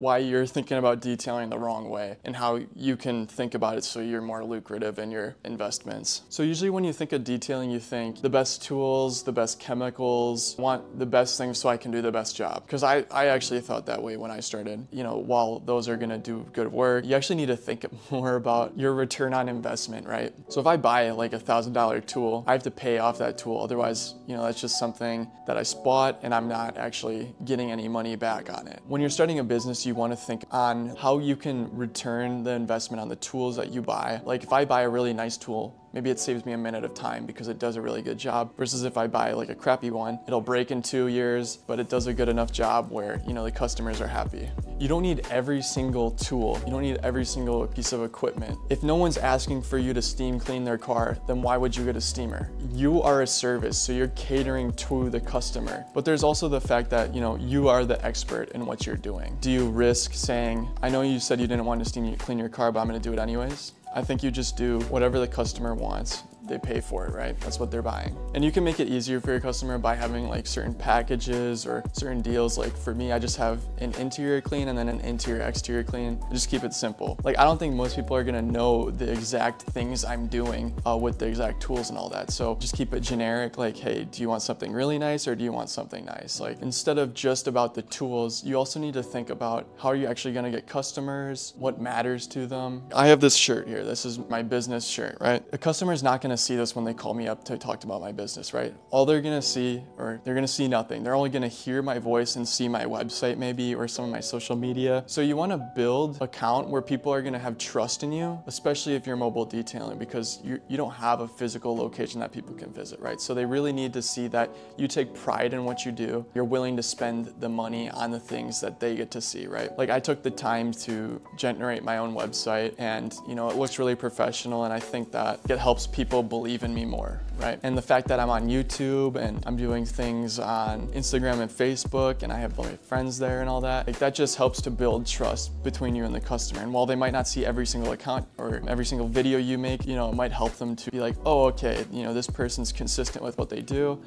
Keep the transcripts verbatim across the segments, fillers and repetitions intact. why you're thinking about detailing the wrong way and how you can think about it so you're more lucrative in your investments. So usually when you think of detailing, you think the best tools, the best chemicals, want the best things so I can do the best job. Because I, I actually thought that way when I started. You know, while those are gonna do good work, you actually need to think more about your return on investment, right? So if I buy like a thousand dollar tool, I have to pay off that tool. Otherwise, you know, that's just something that I bought and I'm not actually getting any money back on it. When you're starting a business, you want to think on how you can return the investment on the tools that you buy. Like if I buy a really nice tool, maybe it saves me a minute of time because it does a really good job, versus if I buy like a crappy one, it'll break in two years, but it does a good enough job where, you know, the customers are happy. You don't need every single tool. You don't need every single piece of equipment. If no one's asking for you to steam clean their car, then why would you get a steamer? You are a service, so you're catering to the customer. But there's also the fact that, you know, you are the expert in what you're doing. Do you risk saying, I know you said you didn't want to steam clean your car, but I'm gonna do it anyways? I think you just do whatever the customer wants. They pay for it, right? That's what they're buying. And you can make it easier for your customer by having like certain packages or certain deals. Like for me, I just have an interior clean and then an interior exterior clean. I just keep it simple. Like I don't think most people are gonna know the exact things I'm doing uh, with the exact tools and all that. So just keep it generic. Like, hey, do you want something really nice or do you want something nice? Like instead of just about the tools, you also need to think about how are you actually gonna get customers? What matters to them? I have this shirt here. This is my business shirt, right? A customer's not gonna see this when they call me up to talk about my business, right? All they're gonna see, or they're gonna see nothing. They're only gonna hear my voice and see my website maybe, or some of my social media. So you wanna build an account where people are gonna have trust in you, especially if you're mobile detailing, because you, you don't have a physical location that people can visit, right? So they really need to see that you take pride in what you do. You're willing to spend the money on the things that they get to see, right? Like I took the time to generate my own website and, you know, it looks really professional, and I think that it helps people believe in me more, right? And the fact that I'm on YouTube and I'm doing things on Instagram and Facebook and I have my friends there and all that, like that just helps to build trust between you and the customer. And while they might not see every single account or every single video you make, you know, it might help them to be like, oh, okay, you know, this person's consistent with what they do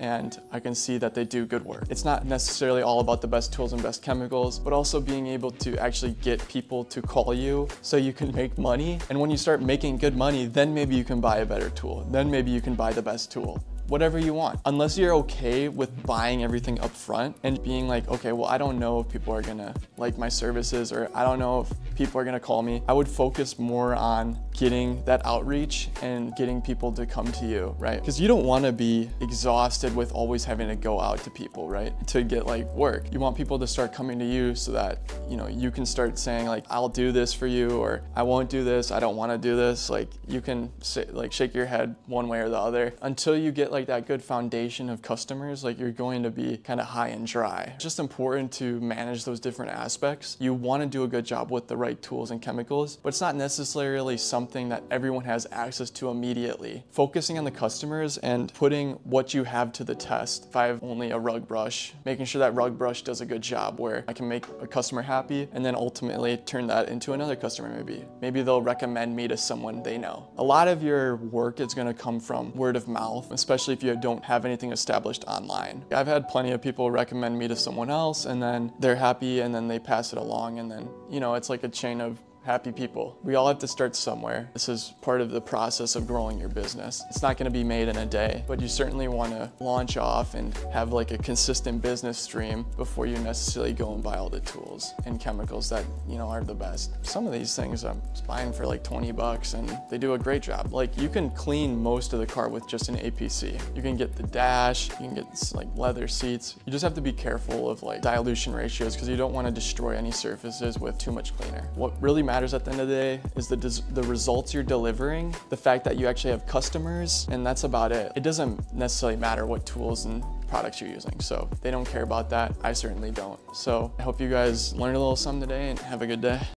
and I can see that they do good work. It's not necessarily all about the best tools and best chemicals, but also being able to actually get people to call you so you can make money. And when you start making good money, then maybe you can buy a better tool. Then maybe you can buy the best tool. Whatever you want. Unless you're okay with buying everything up front and being like, okay, well, I don't know if people are gonna like my services, or I don't know if people are gonna call me. I would focus more on getting that outreach and getting people to come to you, right? Because you don't wanna be exhausted with always having to go out to people, right? To get like work. You want people to start coming to you so that, you know, you can start saying like, I'll do this for you, or I won't do this, I don't wanna do this. Like you can say, like shake your head one way or the other until you get like Like that good foundation of customers. Like you're going to be kind of high and dry. It's just important to manage those different aspects. You want to do a good job with the right tools and chemicals, but it's not necessarily something that everyone has access to immediately. Focusing on the customers and putting what you have to the test. If I have only a rug brush, making sure that rug brush does a good job where I can make a customer happy and then ultimately turn that into another customer maybe. Maybe they'll recommend me to someone they know. A lot of your work is going to come from word of mouth, especially if you don't have anything established online. I've had plenty of people recommend me to someone else and then they're happy and then they pass it along, and then, you know, it's like a chain of happy people. We all have to start somewhere. This is part of the process of growing your business. It's not gonna be made in a day, but you certainly wanna launch off and have like a consistent business stream before you necessarily go and buy all the tools and chemicals that, you know, are the best. Some of these things I'm buying for like twenty bucks and they do a great job. Like you can clean most of the car with just an A P C. You can get the dash, you can get like leather seats. You just have to be careful of like dilution ratios because you don't wanna destroy any surfaces with too much cleaner. What really matters matters at the end of the day is the, the results you're delivering, the fact that you actually have customers, and that's about it. It doesn't necessarily matter what tools and products you're using, so they don't care about that. I certainly don't. So I hope you guys learned a little something today and have a good day.